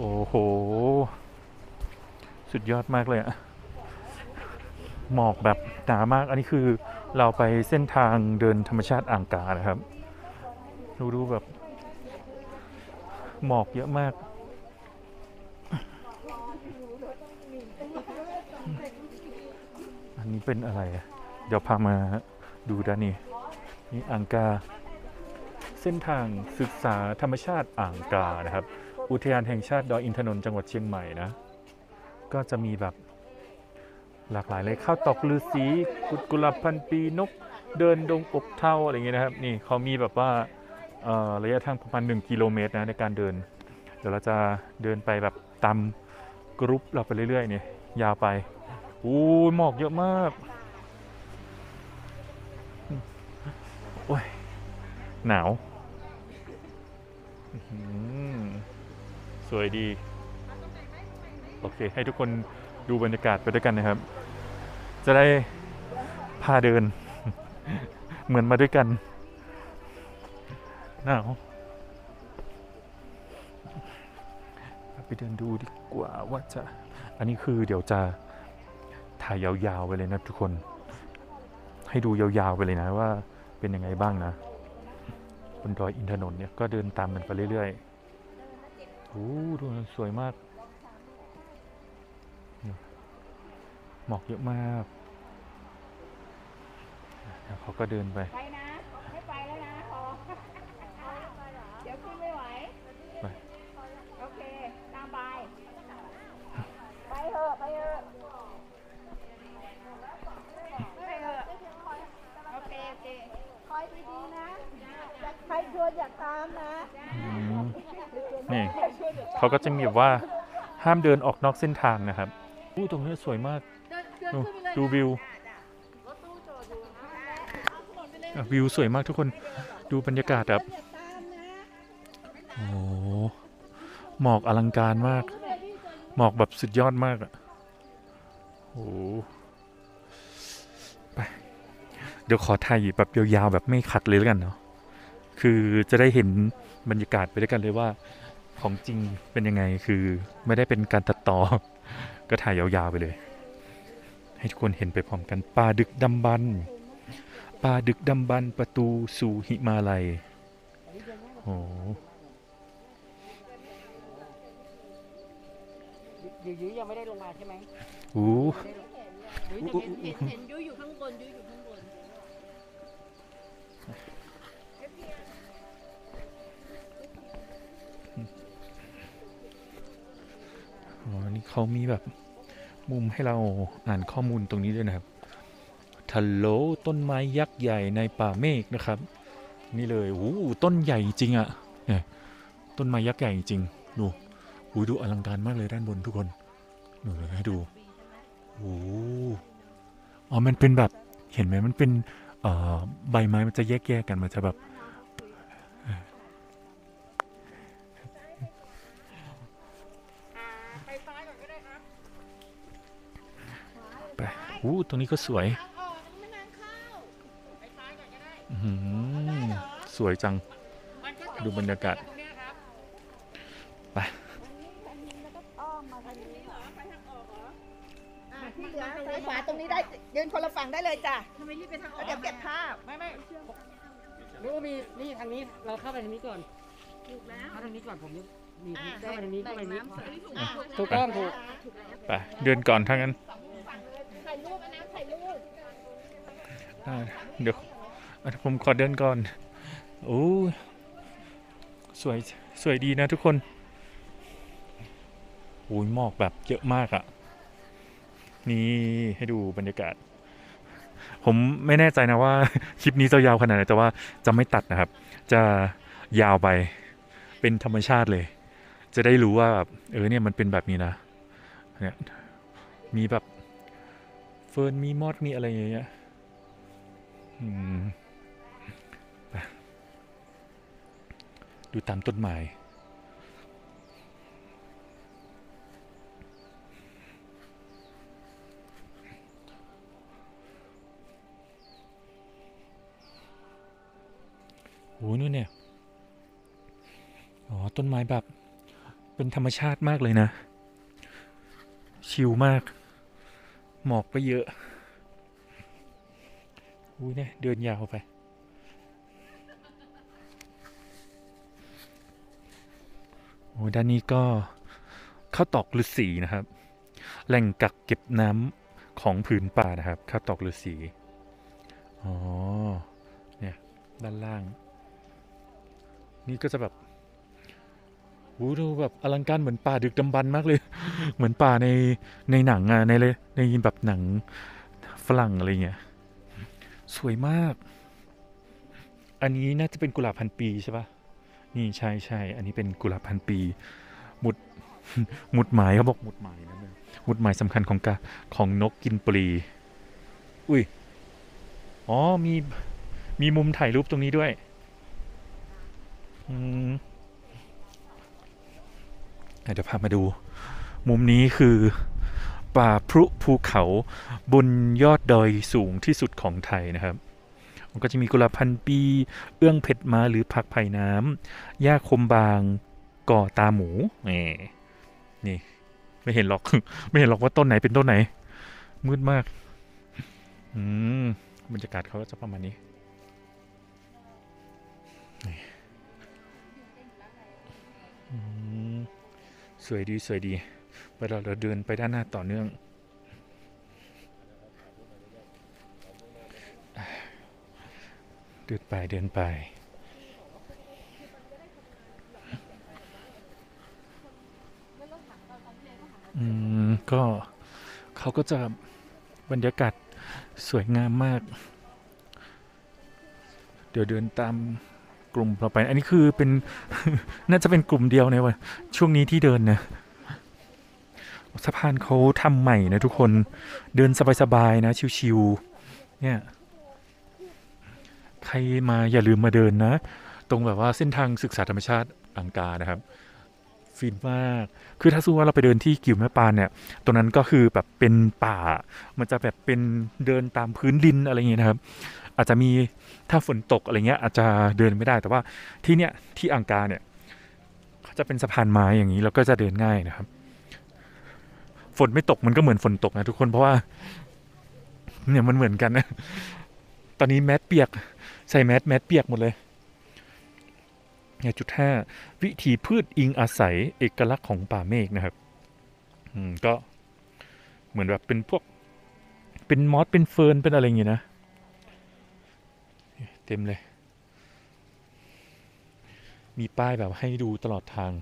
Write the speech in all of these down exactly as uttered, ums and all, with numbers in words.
โอ้โหสุดยอดมากเลยอะหมอกแบบหนามากอันนี้คือเราไปเส้นทางเดินธรรมชาติอ่างกานะครับดูดูแบบหมอกเยอะมากอันนี้เป็นอะไรเดี๋ยวพามาดูด้านนี้นี่อ่างกาเส้นทางศึกษาธรรมชาติอ่างกานะครับอุทยานแห่งชาติดอยอินทนนท์จังหวัดเชียงใหม่นะก็จะมีแบบหลากหลายเลยข้าวตอกฤาษีกุดกุหลาบพันปีนกเดินดงอบเท่าอะไรอย่างเงี้ยนะครับนี่เขามีแบบว่าระยะทางประมาณหนึ่งกิโลเมตรนะในการเดินเดี๋ยวเราจะเดินไปแบบตามกรุ๊ปเราไปเรื่อยๆเนี่ยยาวไปอู้หมอกเยอะมากโอ้ยหนาวสวยดีโอเคให้ทุกคนดูบรรยากาศไปด้วยกันนะครับจะได้พาเดิน เหมือนมาด้วยกันหนาวไปเดินดูดีกว่าว่าจะอันนี้คือเดี๋ยวจะถ่ายยาวๆไปเลยนะทุกคนให้ดูยาวๆไปเลยนะว่าเป็นยังไงบ้างนะบนดอยอินทนนท์เนี่ยก็เดินตามกันไปเรื่อยๆโอ้ดูสวยมากหมอกเยอะมากเขาก็เดินไปไปนะไม่ไปแล้วนะขอเดี๋ยวขึ้นไม่ไหวไปโอเคตามไปไปเถอะไปเถอะไปเถอะโอเคโอเคคอยดีๆนะใครชวนอยากตามนะนี่เขาก็จะมีแบบว่าห้ามเดินออกนอกเส้นทางนะครับอู้ตรงนี้สวยมากดูวิววิวสวยมากทุกคนดูบรรยากาศแบบโอ้หมอกอลังการมากหมอกแบบสุดยอดมากอ่ะโอ้ไปเดี๋ยวขอถ่ายแบบยาวๆแบบไม่ขัดเลยแล้วกันเนาะคือจะได้เห็นบรรยากาศไปด้วยกันเลยว่าของจริงเป็นยังไงคือไม่ได้เป็นการตัดต่อก็ถ่ายยาวๆไปเลยให้ทุกคนเห็นไปพร้อมกันป่าดึกดำบรรพ์ป่าดึกดำบรรพ์ประตูสู่หิมาลัยโอ้ยุ้ยยังไม่ได้ลงมาใช่ไหมโอ้เห็นเห็นยุ้ยอยู่ข้างบนยุ้ยอยู่ข้างบนอ๋อนี่เขามีแบบมุมให้เราอ่านข้อมูลตรงนี้ด้วยนะครับทะโลต้นไม้ยักษ์ใหญ่ในป่าเมฆนะครับนี่เลยโอ้ต้นใหญ่จริงอ่ะเนี่ยต้นไม้ยักษ์ใหญ่จริงดูโอ้ดูอลังการมากเลยด้านบนทุกคนหนูให้ดูโอ้อ๋อมันเป็นแบบเห็นไหมมันเป็นเอ่อใบไม้มันจะแยกๆกันมันจะแบบอู้ตรงนี้ก็สวยสวยจังดูบรรยากาศไปไปขวาตรงนี้ได้ยืนคนละฝั่งได้เลยจ้ะทำไมรีบไปทางออกเดี๋ยวเก็บภาพไม่ไม่รู้ว่ามีนี่ทางนี้เราเข้าไปทางนี้ก่อนถูกแล้วเข้าทางนี้ก่อนผมนี่เข้าไปทางนี้เข้าไปนี้ถูกต้องถูกไปเดินก่อนทางนั้นเดี๋ยวผมขอเดินก่อนโอ้สวยสวยดีนะทุกคนโอ้ยหมอกแบบเยอะมากอะนี่ให้ดูบรรยากาศผมไม่แน่ใจนะว่าคลิปนี้จะยาวขนาดไหนแต่ว่าจะไม่ตัดนะครับจะยาวไปเป็นธรรมชาติเลยจะได้รู้ว่าแบบเออเนี่ยมันเป็นแบบนี้นะเนี่ยมีแบบเฟิร์นมีมอดมีอะไรอย่างเงี้ยดูตามต้นไม้โอ้ยนู่นเนี่ยอ๋อต้นไม้แบบ เป็นธรรมชาติมากเลยนะชิลมากหมอกก็เยอะอุ้ยเนี่ยเดินยาวไปโอ้ด้านนี้ก็ข้าวตอกฤาษีนะครับแหล่งกักเก็บน้ำของผืนป่านะครับข้าวตอกฤาษีอ๋อเนี่ยด้านล่างนี่ก็จะแบบโอ้ดูแบบอลังการเหมือนป่าดึกดำบรรพ์มากเลยเหมือนป่าในในหนังอะในเลยในยินแบบหนังฝรั่งอะไรเงี้ยสวยมากอันนี้น่าจะเป็นกุหลาบพันปีใช่ปะนี่ใช่ใช่อันนี้เป็นกุหลาบพันปีหมุดหมุดหมายเขาบอกหมุดหมายนะหมุดหมายสำคัญของกาของนกกินปลีอุ้ยอ๋อมีมีมุมถ่ายรูปตรงนี้ด้วยอืมเดี๋ยวพามาดูมุมนี้คือป่าพรุภูเขาบนยอดดอยสูงที่สุดของไทยนะครับมันก็จะมีกุหลาบพันปีเอื้องเผ็ดมาหรือผักไผ่น้ำหญ้าคมบางก่อตาหมูนี่นี่ไม่เห็นหรอกไม่เห็นหรอกว่าต้นไหนเป็นต้นไหนมืดมากอืมบรรยากาศเขาก็จะประมาณนี้สวยดีสวยดีเวลาเราเดินไปด้านหน้าต่อเนื่องเดินไปเดินไปอืมก็เขาก็จะบรรยากาศสวยงามมากเดี๋ยวเดินตามกลุ่มเราไปอันนี้คือเป็นน่าจะเป็นกลุ่มเดียวในวันช่วงนี้ที่เดินนะสะพานเขาทำใหม่นะทุกคนเดินสบายๆนะชิวๆเนี่ยใครมาอย่าลืมมาเดินนะตรงแบบว่าเส้นทางศึกษาธรรมชาติอ่างกานะครับฟินมากคือถ้าสู้ว่าเราไปเดินที่กิ่วแม่ปานเนี่ยตรงนั้นก็คือแบบเป็นป่ามันจะแบบเป็นเดินตามพื้นดินอะไรอย่างเงี้ยนะครับอาจจะมีถ้าฝนตกอะไรเงี้ยอาจจะเดินไม่ได้แต่ว่าที่เนี้ยที่อ่างกาเนี่ยเขาจะเป็นสะพานไม้อย่างนี้แล้วก็จะเดินง่ายนะครับฝนไม่ตกมันก็เหมือนฝนตกนะทุกคนเพราะว่าเนี่ยมันเหมือนกันนะตอนนี้แมสเปียกใส่แมสแมสเปียกหมดเลยเนี่ยจุดห้าวิถีพืชอิงอาศัยเอกลักษณ์ของป่าเมฆนะครับอืมก็เหมือนแบบเป็นพวกเป็นมอสเป็นเฟิร์นเป็นอะไรอย่างงี้นะเต็มเลยมีป้ายแบบให้ดูตลอดทาง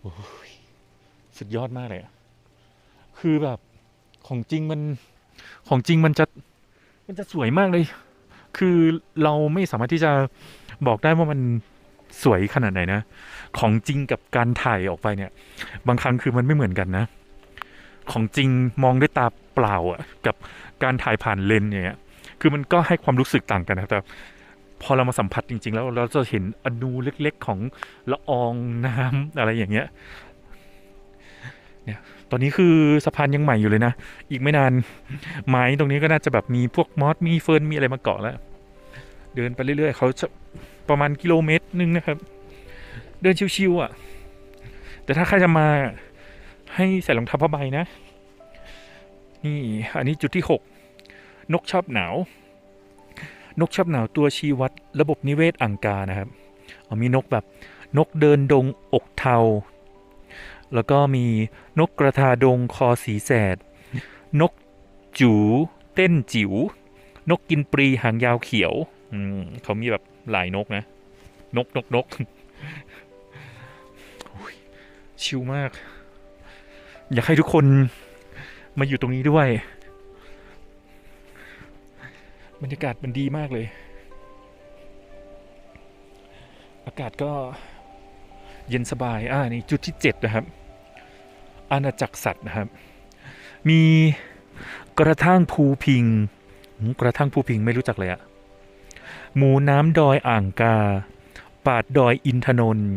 โอ้ยสุดยอดมากเลยอะคือแบบของจริงมันของจริงมันจะมันจะสวยมากเลยคือเราไม่สามารถที่จะบอกได้ว่ามันสวยขนาดไหนนะของจริงกับการถ่ายออกไปเนี่ยบางครั้งคือมันไม่เหมือนกันนะของจริงมองด้วยตาเปล่าอะกับการถ่ายผ่านเลนส์อย่างเงี้ยคือมันก็ให้ความรู้สึกต่างกันนะครับแต่พอเรามาสัมผัสจริงๆแล้วเราจะเห็นอนูเล็กๆของละอองน้ำอะไรอย่างเงี้ยเนี่ยตอนนี้คือสะพานยังใหม่อยู่เลยนะอีกไม่นานไม้ตรงนี้ก็น่าจะแบบมีพวกมอสมีเฟิร์นมีอะไรมาเกาะแล้วเดินไปเรื่อยๆเขาจะประมาณกิโลเมตรนึงนะครับเดินชิวๆอ่ะแต่ถ้าใครจะมาให้ใส่รองเท้าผ้าใบนะนี่อันนี้จุดที่หกนกชอบหนาวนกชอบหนาวตัวชี้วัดระบบนิเวศอ่างกานะครับมีนกแบบนกเดินดงอกเทาแล้วก็มีนกกระทาดงคอสีแสดนกจู๋เต้นจิ๋วนกกินปลีหางยาวเขียวเขามีแบบหลายนกนะนกนกนกชิลมากอยากให้ทุกคนมาอยู่ตรงนี้ด้วยบรรยากาศมันดีมากเลยอากาศก็เย็นสบายอ่านี่จุดที่เจ็ดนะครับอาณาจักรสัตว์นะครับมีกระทั่งภูพิงกระทั่งภูพิงไม่รู้จักเลยอะหมูน้ำดอยอ่างกาปาดดอยอินทนนท์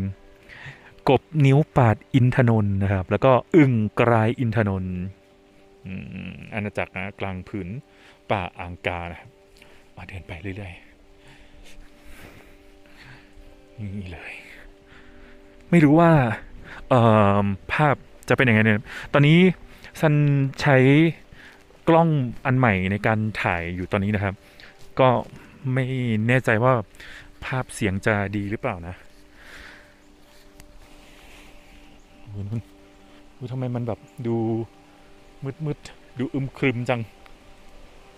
กบนิ้วปาดอินทนนท์นะครับแล้วก็อึ่งกรายอินทนนท์อาณาจักรนะกลางผืนป่าอ่างกานะครับมาเดินไปเรื่อยๆนี่เลยไม่รู้ว่า ภาพจะเป็นยังไงเนี่ยตอนนี้ซันใช้กล้องอันใหม่ในการถ่ายอยู่ตอนนี้นะครับก็ไม่แน่ใจว่าภาพเสียงจะดีหรือเปล่านะทำไมมันแบบดูมืดๆดูอึมครึมจัง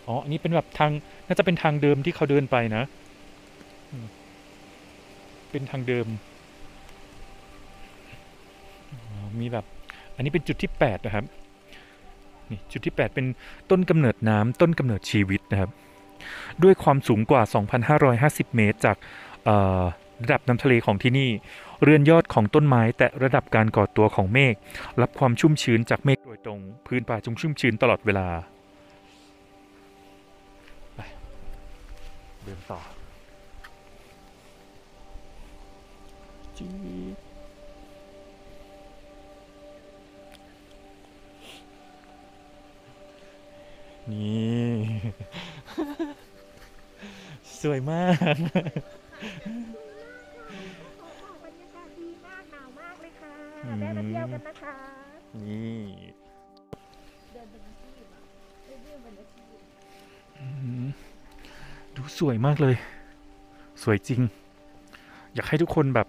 อ๋ออันนี้เป็นแบบทางน่าจะเป็นทางเดิมที่เขาเดินไปนะเป็นทางเดิมมีแบบอันนี้เป็นจุดที่แปดนะครับนี่จุดที่แปดเป็นต้นกำเนิดน้ำต้นกำเนิดชีวิตนะครับด้วยความสูงกว่า สองพันห้าร้อยห้าสิบ เมตรจากระดับน้ำทะเลของที่นี่เรือนยอดของต้นไม้แต่ระดับการก่อตัวของเมฆรับความชุ่มชื้นจากเมฆโดยตรงพื้นป่าจงชุ่มชื้นตลอดเวลาไปเดินต่อนี่ สวยมากได้มาเที่ยวกันนะคะนี่เดินเป็นอาชีพเดินเป็นอาชีพดูสวยมากเลยสวยจริงอยากให้ทุกคนแบบ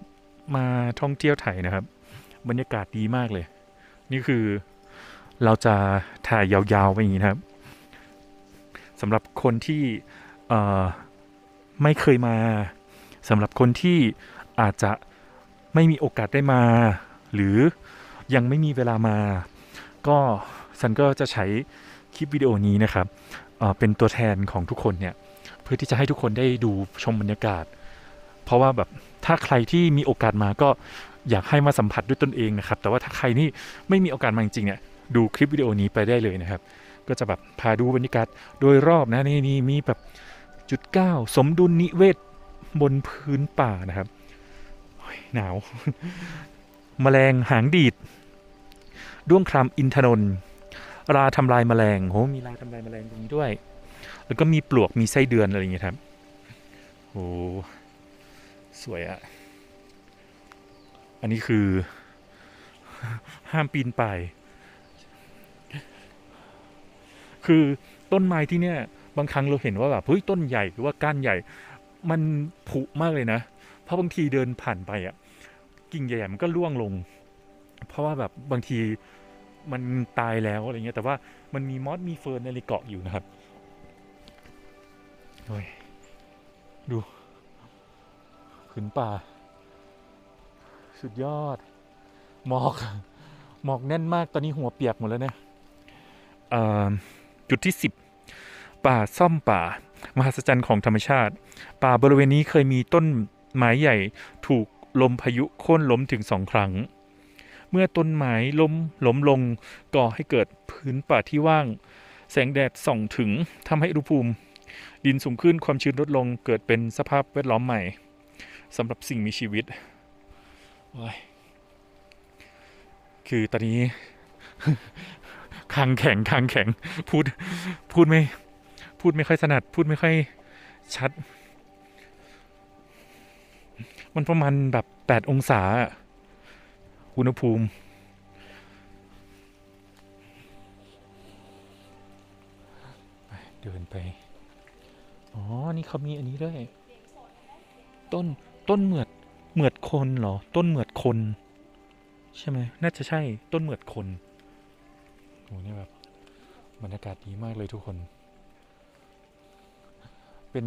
มาท่องเที่ยวไทยนะครับบรรยากาศดีมากเลยนี่คือเราจะถ่ายยาวๆไปอย่างนี้นะครับสำหรับคนที่ไม่เคยมาสำหรับคนที่อาจจะไม่มีโอกาสได้มาหรือยังไม่มีเวลามาก็ซันก็จะใช้คลิปวิดีโอนี้นะครับ เอ่อ เป็นตัวแทนของทุกคนเนี่ยเพื่อที่จะให้ทุกคนได้ดูชมบรรยากาศเพราะว่าแบบถ้าใครที่มีโอกาสมาก็อยากให้มาสัมผัสด้วยตนเองนะครับแต่ว่าถ้าใครนี่ไม่มีโอกาสมาจริงๆเนี่ยดูคลิปวิดีโอนี้ไปได้เลยนะครับก็จะแบบพาดูบรรยากาศโดยรอบนะนี่นี่มีแบบจุดเก้าสมดุลนิเวศบนพื้นป่านะครับหนาวแมลงหางดีดด้วงครามอินทนนท์ราทำลายแมลงโหมีราทำลายแมลงตรงนี้ด้วยแล้วก็มีปลวกมีไส้เดือนอะไรอย่างเงี้ยครับโหสวยอ่ะอันนี้คือห้ามปีนป่ายคือต้นไม้ที่เนี่ยบางครั้งเราเห็นว่าแบบเฮ้ยต้นใหญ่หรือว่าก้านใหญ่มันผุมากเลยนะเพราะบางทีเดินผ่านไปอ่ะกิ่งใหญ่ๆมันก็ร่วงลงเพราะว่าแบบบางทีมันตายแล้วอะไรเงี้ยแต่ว่ามันมีมอสมีเฟิร์นอะไรเกาะอยู่นะครับโอ้ยดูผืนป่าสุดยอดหมอกหมอกแน่นมากตอนนี้หัวเปียกหมดแล้วเนี่ยจุดที่สิบป่าซ่อมป่ามหัศจรรย์ของธรรมชาติป่าบริเวณนี้เคยมีต้นไม้ใหญ่ถูกลมพายุโค่นล้มถึงสองครั้งเมื่อต้นไม้ล้มล้มลงก่อให้เกิดพื้นป่าที่ว่างแสงแดดส่องถึงทำให้อุณหภูมิดินสูงขึ้นความชื้นลดลงเกิดเป็นสภาพแวดล้อมใหม่สำหรับสิ่งมีชีวิตคือตอนนี้ คางแข็งคางแข็งพูดพูดไม่พูดไม่ค่อยถนัดพูดไม่ค่อยชัดมันประมาณแบบแปดองศาอุณหภูมิเดินไปอ๋อนี่เขามีอันนี้ด้วยต้นต้นเหมือดเหมือดคนเหรอต้นเหมือดคนใช่ไหมน่าจะใช่ต้นเหมือดคนโอ้เนี่ยแบบบรรยากาศดีมากเลยทุกคนเป็น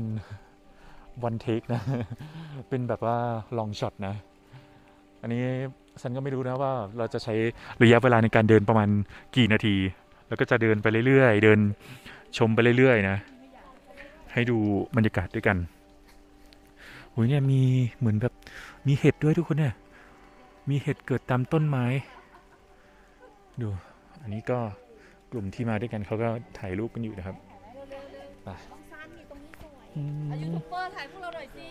วันเทคนะเป็นแบบว่าลองช็อตนะอันนี้ฉันก็ไม่รู้นะว่าเราจะใช้ระยะเวลาในการเดินประมาณกี่นาทีแล้วก็จะเดินไปเรื่อยๆเดินชมไปเรื่อยๆนะให้ดูบรรยากาศด้วยกันโอ้ยเนี่ยมีเหมือนแบบมีเห็ดด้วยทุกคนเนี่ยมีเห็ดเกิดตามต้นไม้ดูอันนี้ก็กลุ่มที่มาด้วยกันเขาก็ถ่ายรูปกันอยู่นะครับยูทูบเบอร์ถ่ายพวกเราหน่อยสิ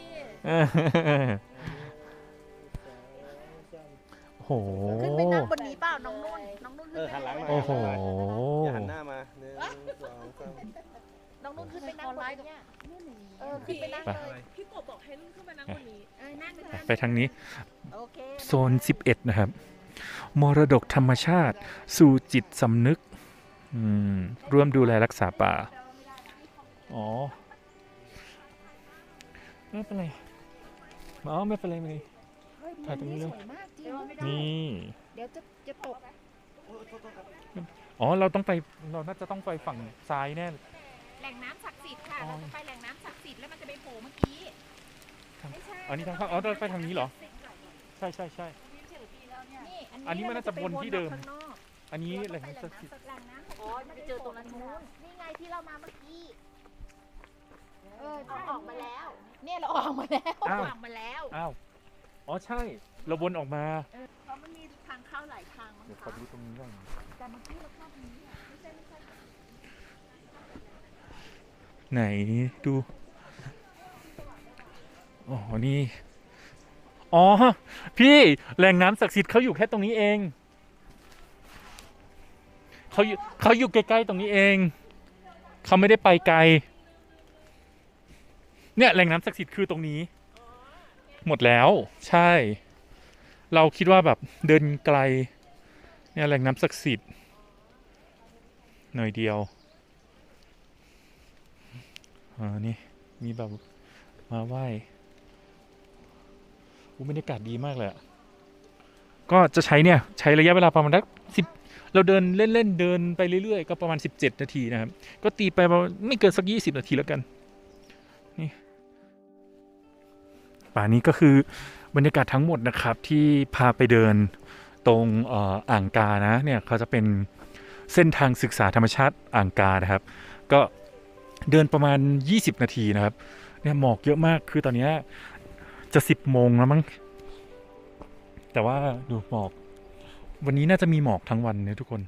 โอ้โหขึ้นไปนั่งบนนี้เปล่าน้องนุ่นน้องนุ่นขึ้นไปโอ้โหหันหน้ามาน้องนุ่นขึ้นไปนั่งบนนี้เออขึ้นไปนั่งเลยพี่กบบอกให้นุ่นขึ้นไปนั่งบนนี้ไปทางนี้โซนสิบเอ็ดนะครับ มรดกธรรมชาติสู่จิตสำนึกร่วมดูแลรักษาป่าอ๋อไม่เป็นไรอ๋อไม่เป็นไรเลยถ่ายตรงนี้เลยนี่เดี๋ยวจะจะตกอ๋อเราต้องไปเราน่าจะต้องไปฝั่งซ้ายแน่แหล่งน้ำศักดิ์สิทธิ์ค่ะเราจะไปแหล่งน้ำศักดิ์สิทธิ์แล้วมันจะไปโผล่เมื่อกี้อันนี้ทางอ๋อเราไปทางนี้เหรอใช่ใช่ใช่อันนี้มันน่าจะวนที่เดิมอันนี้แหล่งน้ำศักดิ์สิทธิ์อ๋อไปเจอตรงนั้นนู้นนี่ไงที่เรามาเมื่อกี้เออออกมาแล้วเนี่ยเราออกมาแล้วออกมาแล้วอ้าวอ๋อใช่เราวนออกมาเพราะมันมีทางเข้าหลายทางมั้งคะดูตรงนี้บ้างแต่เมื่อกี้เราเข้าตรงนี้ไม่ใช่ไม่ใช่ไหนดูอ๋อนี่อ๋อพี่แหล่งน้ำศักดิ์สิทธิ์เขาอยู่แค่ตรงนี้เองเขาอยู่เขาอยู่ใกล้ๆตรงนี้เองเขาไม่ได้ไปไกลเนี่ยแหล่งน้ำศักดิ์สิทธิ์คือตรงนี้หมดแล้วใช่เราคิดว่าแบบเดินไกลเนี่ยแหล่งน้ำศักดิ์สิทธิ์หน่อยเดียวอ๋อนี่มีแบบมาไหว้บรรยากาศดีมากเลยก็จะใช้เนี่ยใช้ระยะเวลาประมาณสักสิบเราเดินเล่นเล่นเดินไปเรื่อยๆก็ประมาณสิบเจ็ดนาทีนะครับก็ตีไปไม่เกินสักยี่สิบนาทีแล้วกันนี่ป่านี้ก็คือบรรยากาศทั้งหมดนะครับที่พาไปเดินตรงอ่างกานะเนี่ยเขาจะเป็นเส้นทางศึกษาธรรมชาติอ่างกานะครับก็เดินประมาณยี่สิบนาทีนะครับเนี่ยหมอกเยอะมากคือตอนนี้จะสิบโมงแล้วมั้งแต่ว่าดูหมอกวันนี้น่าจะมีหมอกทั้งวันเนี่ยทุกคน